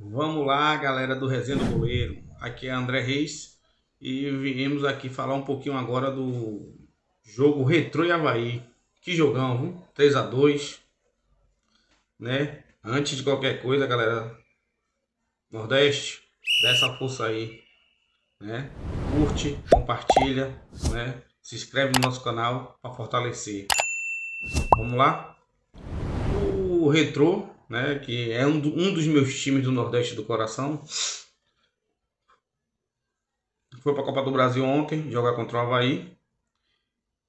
Vamos lá, galera do Resenha do Boleiro. Aqui é André Reis e viemos aqui falar um pouquinho agora do jogo Retrô e Avaí. Que jogão, viu? 3-2, né? Antes de qualquer coisa, galera Nordeste, dá essa força aí, né? Curte, compartilha, né? Se inscreve no nosso canal para fortalecer. Vamos lá? O Retrô, né, que é um dos meus times do Nordeste do coração, foi para a Copa do Brasil ontem jogar contra o Avaí,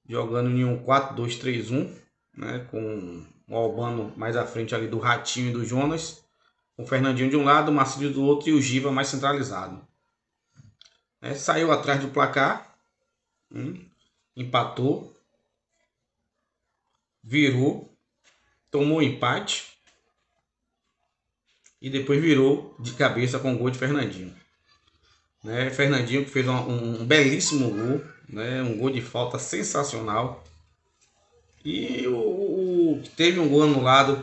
jogando em um 4-2-3-1, né, com o Albano mais à frente ali do Ratinho e do Jonas, com o Fernandinho de um lado, o Marcinho do outro e o Giva mais centralizado, né, saiu atrás do placar, empatou, virou, tomou empate e depois virou de cabeça com o gol de Fernandinho, né? Fernandinho que fez um belíssimo gol, né? Um gol de falta sensacional. E o que teve um gol anulado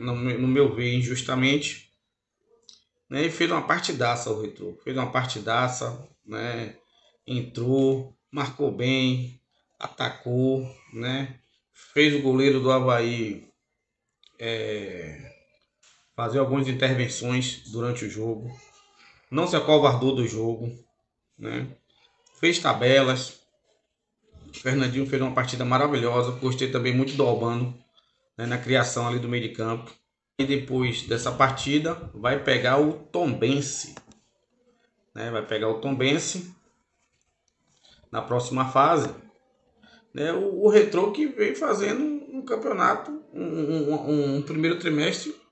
no meu ver injustamente, né? E fez uma partidaça o Retrô. Fez uma partidaça, né? Entrou, marcou bem, atacou, né? Fez o goleiro do Avaí fazer algumas intervenções durante o jogo, não se acovardou do jogo, né? Fez tabelas. O Fernandinho fez uma partida maravilhosa. Gostei também muito do Albano, né, na criação ali do meio de campo. E depois dessa partida vai pegar o Tombense, né? Vai pegar o Tombense na próxima fase, né? O Retrô que vem fazendo um campeonato, um primeiro trimestre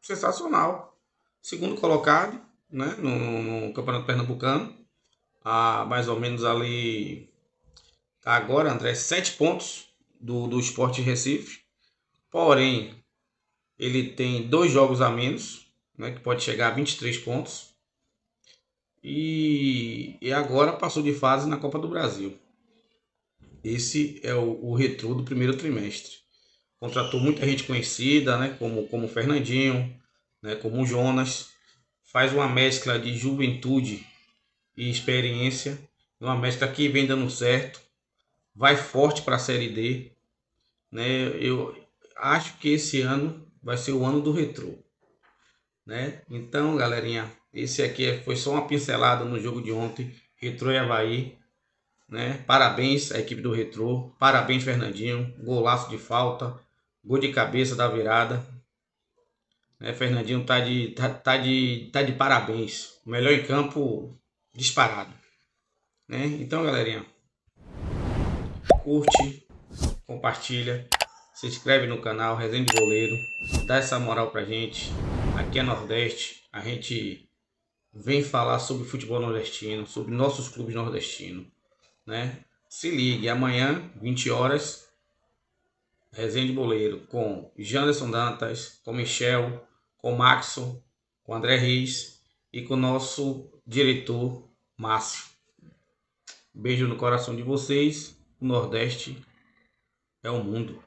sensacional, segundo colocado, né, no Campeonato Pernambucano, mais ou menos ali, tá agora, André, 7 pontos do Sport Recife, porém, ele tem 2 jogos a menos, né, que pode chegar a 23 pontos, e agora passou de fase na Copa do Brasil. Esse é o Retrô do primeiro trimestre. Contratou muita gente conhecida, né, como o Fernandinho, né, como o Jonas. Faz uma mescla de juventude e experiência. Uma mescla que vem dando certo. Vai forte para a Série D, né? Eu acho que esse ano vai ser o ano do Retrô, né? Então, galerinha, esse aqui foi só uma pincelada no jogo de ontem. Retrô e Avaí, né? Parabéns à equipe do Retrô. Parabéns, Fernandinho. Golaço de falta. Gol de cabeça da virada, né? Fernandinho tá de parabéns. Melhor em campo disparado, né? Então, galerinha, curte, compartilha, se inscreve no canal Resenha de Boleiro, dá essa moral pra gente. Aqui é Nordeste, a gente vem falar sobre futebol nordestino, sobre nossos clubes nordestinos, né? Se ligue, amanhã, 20 horas, Resenha de Boleiro com Janderson Dantas, com Michel, com Maxo, com André Reis e com o nosso diretor Márcio. Beijo no coração de vocês. O Nordeste é o mundo.